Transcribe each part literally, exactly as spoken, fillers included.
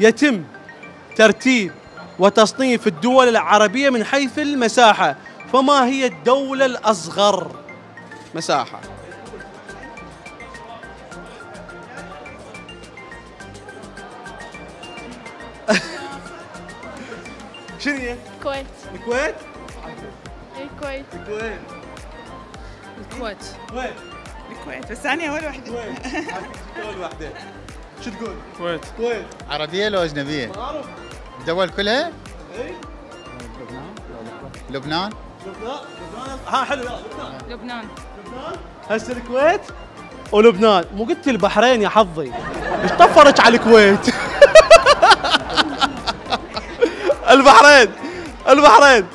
يتم ترتيب وتصنيف الدول العربية من حيث المساحة، فما هي الدولة الأصغر مساحة؟ شنو هي؟ الكويت. الكويت؟ الكويت. الكويت. الكويت. الكويت. الكويت، بس أنا أول وحدة. الكويت، أول وحدة. شو تقول؟ الكويت. الكويت. عربية لو أجنبية؟ معروف. الدول كلها؟ إي. لبنان؟ لبنان؟ لبنان؟ لبنان؟ ها حلو، لا لبنان. لبنان. لبنان؟ هسه الكويت ولبنان، مو قلت البحرين يا حظي. إيش طفرك على الكويت؟ البحرين البحرين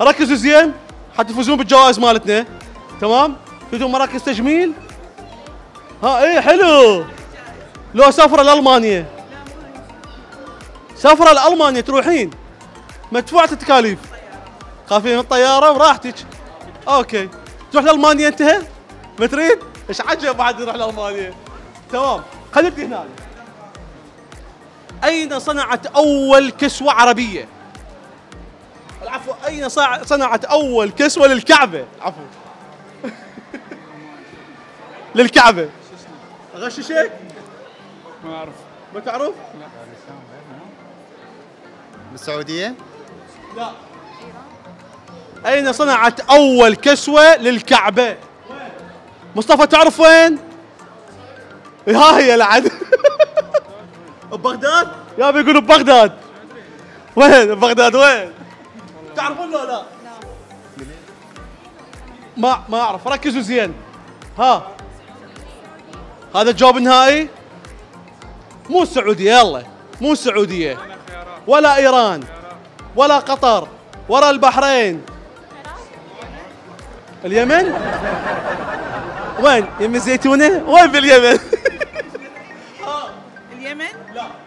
ركزوا زين حتى تفوزون بالجوائز مالتنا، تمام؟ تفوزون مراكز تجميل. ها ايه حلو. لو سافرة لألمانيا، سافرة لألمانيا تروحين مدفوعة التكاليف، خافين من الطيارة وراحتك. اوكي تروح لألمانيا انتهى؟ ما تريد؟ ايش عجب بعد يروح لألمانيا. تمام خليتني هنا. أين صنعت أول كسوة عربية؟ العفو، أين صنعت أول كسوة للكعبة؟ عفو للكعبة. أغششك؟ ما أعرف. ما تعرف؟ لا. بالسعودية؟ لا. أين صنعت أول كسوة للكعبة؟ وين؟ مصطفى تعرف وين؟ ها هي لعد ببغداد؟ يا بيقولوا ببغداد. وين ببغداد وين؟ تعرفون لو لا؟ ما ما اعرف، ركزوا زين. ها هذا الجواب النهائي؟ مو السعودية، يلا مو السعودية ولا ايران ولا قطر ولا البحرين. اليمن؟ وين؟ يم الزيتونة؟ وين باليمن؟